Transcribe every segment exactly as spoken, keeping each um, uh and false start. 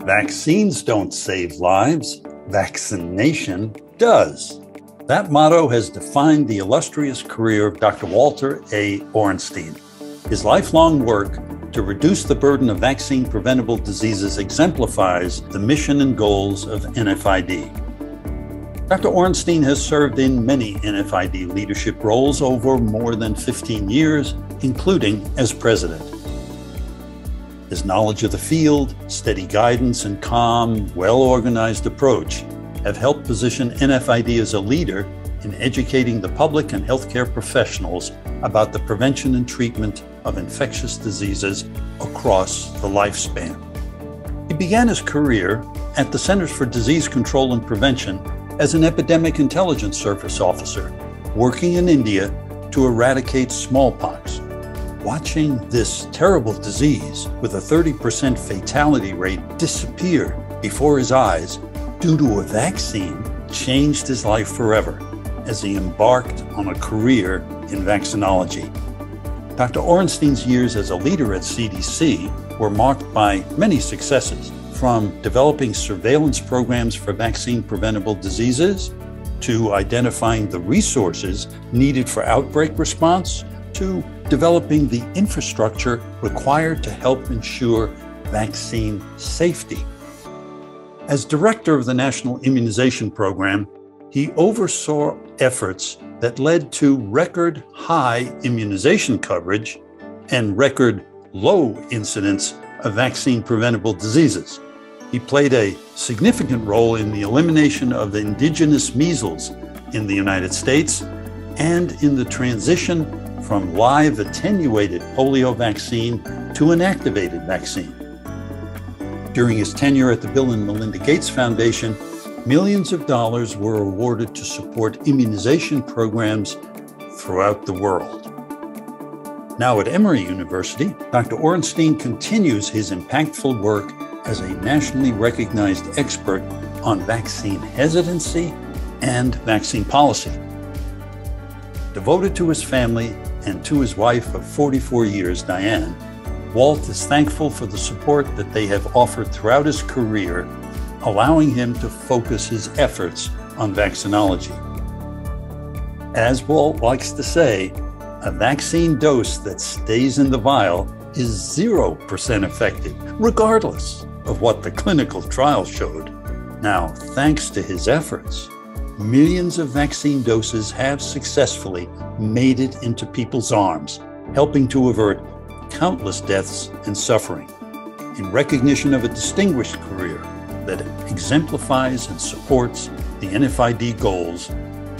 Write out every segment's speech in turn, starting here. Vaccines don't save lives. Vaccination does. That motto has defined the illustrious career of Doctor Walter A. Orenstein. His lifelong work to reduce the burden of vaccine-preventable diseases exemplifies the mission and goals of N F I D. Doctor Orenstein has served in many N F I D leadership roles over more than fifteen years, including as president. His knowledge of the field, steady guidance, and calm, well-organized approach have helped position N F I D as a leader in educating the public and healthcare professionals about the prevention and treatment of infectious diseases across the lifespan. He began his career at the Centers for Disease Control and Prevention as an epidemic intelligence service officer, working in India to eradicate smallpox. Watching this terrible disease with a thirty percent fatality rate disappear before his eyes due to a vaccine changed his life forever as he embarked on a career in vaccinology. Doctor Orenstein's years as a leader at C D C were marked by many successes, from developing surveillance programs for vaccine-preventable diseases, to identifying the resources needed for outbreak response, to developing the infrastructure required to help ensure vaccine safety. As director of the National Immunization Program, he oversaw efforts that led to record high immunization coverage and record low incidence of vaccine-preventable diseases. He played a significant role in the elimination of indigenous measles in the United States and in the transition from live attenuated polio vaccine to an activated vaccine. During his tenure at the Bill and Melinda Gates Foundation, millions of dollars were awarded to support immunization programs throughout the world. Now at Emory University, Doctor Orenstein continues his impactful work as a nationally recognized expert on vaccine hesitancy and vaccine policy. Devoted to his family and to his wife of forty-four years, Diane, Walt is thankful for the support that they have offered throughout his career, allowing him to focus his efforts on vaccinology. As Walt likes to say, a vaccine dose that stays in the vial is zero percent effective, regardless of what the clinical trial showed. Now, thanks to his efforts, millions of vaccine doses have successfully made it into people's arms, helping to avert countless deaths and suffering. In recognition of a distinguished career that exemplifies and supports the N F I D goals,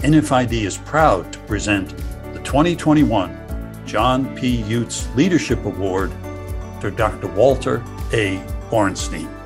N F I D is proud to present the twenty twenty-one John P. Utz Leadership Award to Doctor Walter A. Orenstein.